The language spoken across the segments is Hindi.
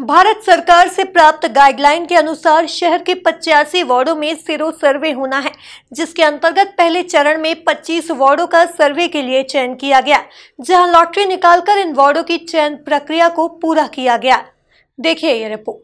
भारत सरकार से प्राप्त गाइडलाइन के अनुसार शहर के 85 वार्डों में सीरो सर्वे होना है, जिसके अंतर्गत पहले चरण में 25 वार्डों का सर्वे के लिए चयन किया गया, जहां लॉटरी निकालकर इन वार्डों की चयन प्रक्रिया को पूरा किया गया। देखिए ये रिपोर्ट।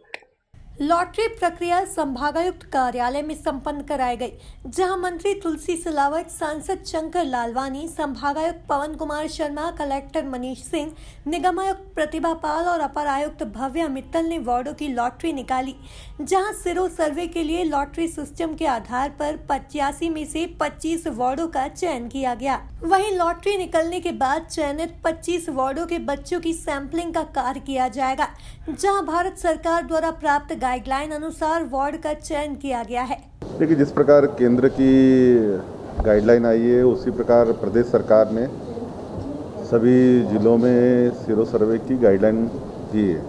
लॉटरी प्रक्रिया संभागायुक्त कार्यालय में संपन्न कराई गई, जहां मंत्री तुलसी सिलावट, सांसद शंकर लालवानी, संभागायुक्त पवन कुमार शर्मा, कलेक्टर मनीष सिंह, निगमायुक्त प्रतिभा पाल और अपर आयुक्त भव्य मित्तल ने वार्डों की लॉटरी निकाली, जहां सिरो सर्वे के लिए लॉटरी सिस्टम के आधार पर 85 में से 25 वार्डों का चयन किया गया। वहीं लॉटरी निकलने के बाद चयनित 25 वार्डों के बच्चों की सैंपलिंग का कार्य किया जाएगा, जहाँ भारत सरकार द्वारा प्राप्त गाइडलाइन अनुसार वार्ड का चयन किया गया है। देखिए, जिस प्रकार केंद्र की गाइडलाइन आई है, उसी प्रकार प्रदेश सरकार ने सभी जिलों में सीरो सर्वे की गाइडलाइन दी है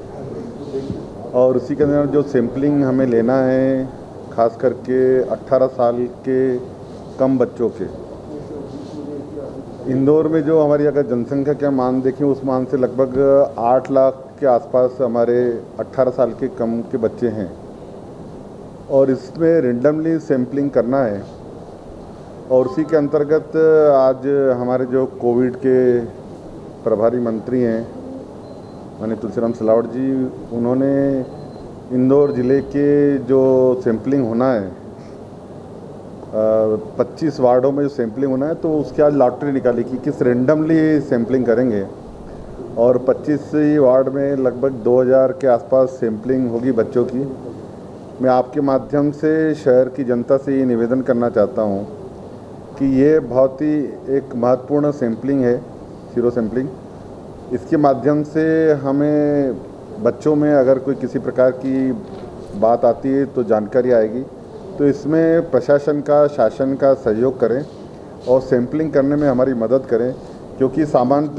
और उसी के अंदर जो सैंपलिंग हमें लेना है, खास करके 18 साल के कम बच्चों के। इंदौर में जो हमारी अगर जनसंख्या का मान देखें, उस मान से लगभग 8 लाख के आसपास हमारे 18 साल के कम के बच्चे हैं और इसमें रेंडमली सैम्पलिंग करना है। और उसी के अंतर्गत आज हमारे जो कोविड के प्रभारी मंत्री हैं माननीय तुलसीराम सिलावट जी, उन्होंने इंदौर ज़िले के जो सैम्पलिंग होना है 25 वार्डों में जो सैम्पलिंग होना है, तो उसकी आज लॉटरी निकाली कि किस रेंडमली सैम्पलिंग करेंगे और 25 वार्ड में लगभग 2000 के आसपास सैम्पलिंग होगी बच्चों की। मैं आपके माध्यम से शहर की जनता से ये निवेदन करना चाहता हूँ कि ये बहुत ही एक महत्वपूर्ण सैम्पलिंग है, सीरो सैम्पलिंग। इसके माध्यम से हमें बच्चों में अगर कोई किसी प्रकार की बात आती है तो जानकारी आएगी, तो इसमें प्रशासन का, शासन का सहयोग करें और सैम्पलिंग करने में हमारी मदद करें, क्योंकि सामान्य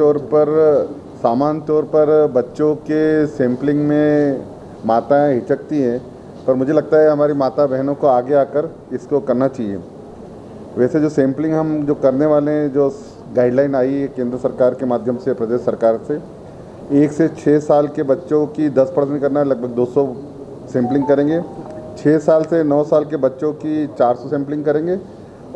तौर पर बच्चों के सैम्पलिंग में माताएं हिचकती हैं, पर मुझे लगता है हमारी माता बहनों को आगे आकर इसको करना चाहिए। वैसे जो सैम्पलिंग हम जो करने वाले हैं, जो गाइडलाइन आई है केंद्र सरकार के माध्यम से, प्रदेश सरकार से, 1 से 6 साल के बच्चों की 10% करना है, लगभग 200 सैम्पलिंग करेंगे। 6 साल से 9 साल के बच्चों की 400 सैम्पलिंग करेंगे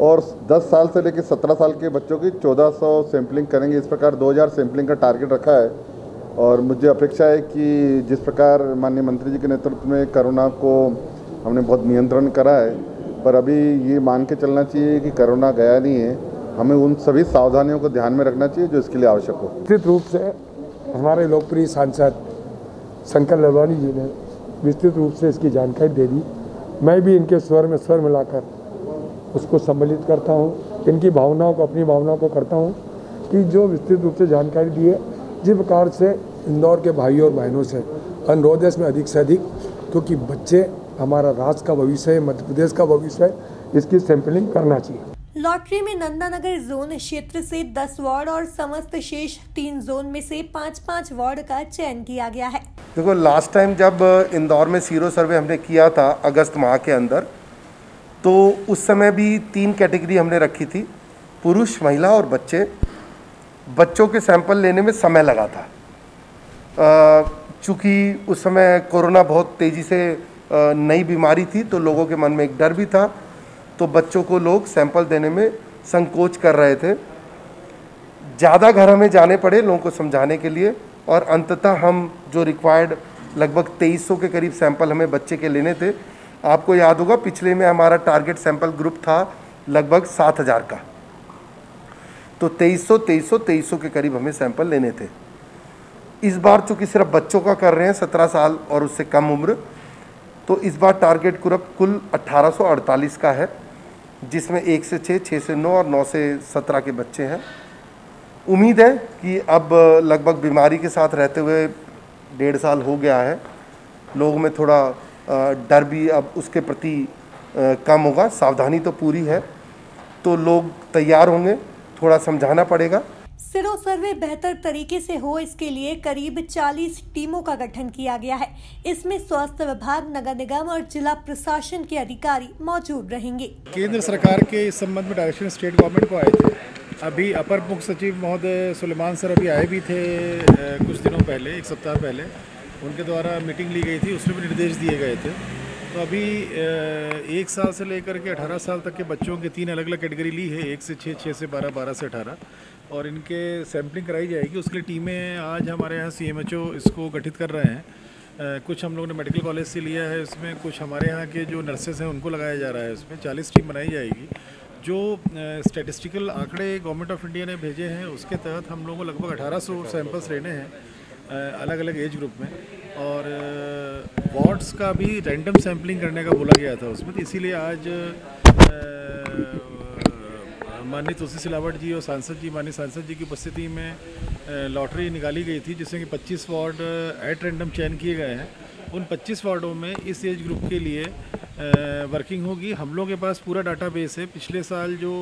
और 10 साल से लेकर 17 साल के बच्चों की 1400 सैम्पलिंग करेंगे। इस प्रकार 2000 सैम्पलिंग का टारगेट रखा है और मुझे अपेक्षा है कि जिस प्रकार माननीय मंत्री जी के नेतृत्व में कोरोना को हमने बहुत नियंत्रण करा है, पर अभी ये मान के चलना चाहिए कि कोरोना गया नहीं है। हमें उन सभी सावधानियों को ध्यान में रखना चाहिए जो इसके लिए आवश्यक हो। विस्तृत रूप से हमारे लोकप्रिय सांसद शंकर लालवानी जी ने विस्तृत रूप से इसकी जानकारी दे दी। मैं भी इनके स्वर मिलाकर उसको सम्मिलित करता हूँ, इनकी भावनाओं को, अपनी भावनाओं को करता हूँ कि जो विस्तृत रूप से जानकारी दी है। जिस प्रकार से इंदौर के भाइयों और बहनों से अनुरोध है इसमें अधिक से अधिक, क्योंकि बच्चे हमारा राष्ट्र का भविष्य है, मध्य प्रदेश का भविष्य है, इसकी सैम्पलिंग करना चाहिए। लॉटरी में नंदानगर जोन क्षेत्र से 10 वार्ड और समस्त शेष 3 जोन में से 5-5 वार्ड का चयन किया गया है। देखो, लास्ट टाइम जब इंदौर में सीरो सर्वे हमने किया था अगस्त माह के अंदर, तो उस समय भी 3 कैटेगरी हमने रखी थी, पुरुष, महिला और बच्चे। बच्चों के सैंपल लेने में समय लगा था, चूँकि उस समय कोरोना बहुत तेज़ी से नई बीमारी थी, तो लोगों के मन में एक डर भी था, तो बच्चों को लोग सैंपल देने में संकोच कर रहे थे। ज़्यादा घर हमें जाने पड़े लोगों को समझाने के लिए और अंततः हम जो रिक्वायर्ड लगभग 2300 के करीब सैंपल हमें बच्चे के लेने थे। आपको याद होगा पिछले में हमारा टारगेट सैंपल ग्रुप था लगभग 7000 का, तो 2300 के करीब हमें सैंपल लेने थे। इस बार चूँकि सिर्फ बच्चों का कर रहे हैं 17 साल और उससे कम उम्र, तो इस बार टारगेट कुल 1848 का है, जिसमें 1 से 6, 6 से 9 और 9 से 17 के बच्चे हैं। उम्मीद है कि अब लगभग बीमारी के साथ रहते हुए 1.5 साल हो गया है, लोगों में थोड़ा डर भी अब उसके प्रति कम होगा, सावधानी तो पूरी है, तो लोग तैयार होंगे, थोड़ा समझाना पड़ेगा। सिरो सर्वे बेहतर तरीके से हो, इसके लिए करीब 40 टीमों का गठन किया गया है। इसमें स्वास्थ्य विभाग, नगर निगम और जिला प्रशासन के अधिकारी मौजूद रहेंगे। केंद्र सरकार के इस संबंध में डायरेक्शन स्टेट गवर्नमेंट को आए थे। अभी अपर मुख्य सचिव महोदय सुलेमान सर अभी आए भी थे कुछ दिनों पहले, 1 सप्ताह पहले, उनके द्वारा मीटिंग ली गई थी, उसमें भी निर्देश दिए गए थे। तो अभी 1 साल से लेकर के 18 साल तक के बच्चों के 3 अलग अलग कैटेगरी ली है, 1 से 6, 6 से 12, 12 से 18, और इनके सैम्पलिंग कराई जाएगी। उसके लिए टीमें आज हमारे यहाँ CMHO इसको गठित कर रहे हैं। कुछ हम लोगों ने मेडिकल कॉलेज से लिया है इसमें, कुछ हमारे यहाँ के जो नर्सेज हैं उनको लगाया जा रहा है। इसमें 40 टीम बनाई जाएगी। जो स्टैटिस्टिकल आंकड़े गवर्नमेंट ऑफ इंडिया ने भेजे हैं उसके तहत हम लोगों को लगभग 1800 सैम्पल्स लेने हैं अलग अलग एज ग्रुप में, और वार्ड्स का भी रैंडम सैम्पलिंग करने का बोला गया था उसमें। तो इसीलिए आज माननीय तुलसी सिलावट जी और सांसद जी, माननीय सांसद जी की उपस्थिति में लॉटरी निकाली गई थी, जिसमें कि 25 वार्ड एट रैंडम चयन किए गए हैं। उन 25 वार्डों में इस एज ग्रुप के लिए वर्किंग होगी। हम लोग के पास पूरा डाटाबेस है। पिछले साल जो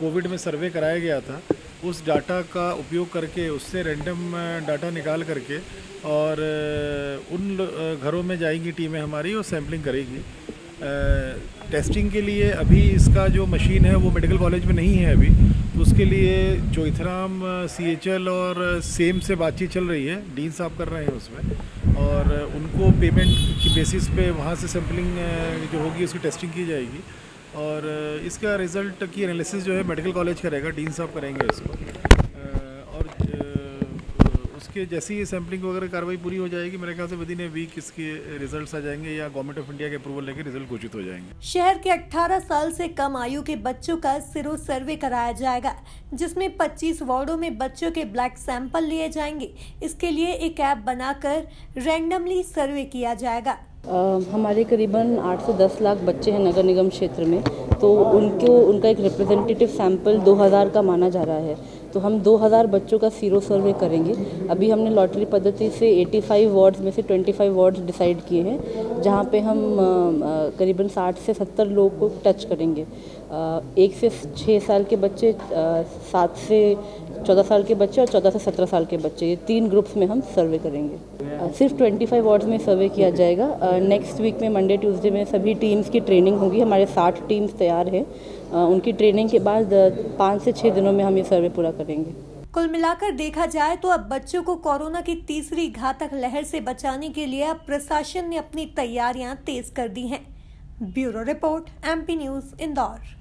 कोविड में सर्वे कराया गया था उस डाटा का उपयोग करके, उससे रैंडम डाटा निकाल करके, और उन घरों में जाएंगी टीमें हमारी और सैम्पलिंग करेगी। टेस्टिंग के लिए अभी इसका जो मशीन है वो मेडिकल कॉलेज में नहीं है अभी, तो उसके लिए चोथराम CHL और सेम से बातचीत चल रही है, डीन साहब कर रहे हैं उसमें, और उनको पेमेंट की बेसिस पे वहाँ से सैम्पलिंग जो होगी उसकी टेस्टिंग की जाएगी, और इसका रिज़ल्ट की एनालिसिस जो है मेडिकल कॉलेज करेगा, डीन साहब करेंगे इसको। और उसके जैसी ही सैम्पलिंग वगैरह कार्रवाई पूरी हो जाएगी, मेरे ख्याल से विदिन ए वीक इसके रिजल्ट्स आ जाएंगे या गवर्नमेंट ऑफ इंडिया के अप्रूवल लेके रिजल्ट घोषित हो जाएंगे। शहर के 18 साल से कम आयु के बच्चों का सिरो सर्वे कराया जाएगा, जिसमें 25 वार्डों में बच्चों के ब्लड सैंपल लिए जाएंगे। इसके लिए एक ऐप बनाकर रैंडमली सर्वे किया जाएगा। हमारे करीबन 8 से 10 लाख बच्चे हैं नगर निगम क्षेत्र में, तो उनका एक रिप्रेजेंटेटिव सैंपल 2000 का माना जा रहा है। तो हम 2000 बच्चों का सीरो सर्वे करेंगे। अभी हमने लॉटरी पद्धति से 85 वार्ड्स में से 25 वार्ड्स डिसाइड किए हैं, जहां पे हम करीबन 60 से 70 लोग को टच करेंगे। 1 से 6 साल के बच्चे, 7 से 14 साल के बच्चे और 14 से 17 साल के बच्चे, ये 3 ग्रुप्स में हम सर्वे करेंगे। सिर्फ 25 वार्ड्स में सर्वे किया जाएगा। नेक्स्ट वीक में मंडे ट्यूसडे में सभी टीम्स की ट्रेनिंग होगी। हमारे 60 टीम्स तैयार हैं। उनकी ट्रेनिंग के बाद 5 से 6 दिनों में हम ये सर्वे पूरा करेंगे। कुल मिलाकर देखा जाए तो अब बच्चों को कोरोना की तीसरी घातक लहर से बचाने के लिए अब प्रशासन ने अपनी तैयारियां तेज कर दी हैं। Bureau report MP news Indore.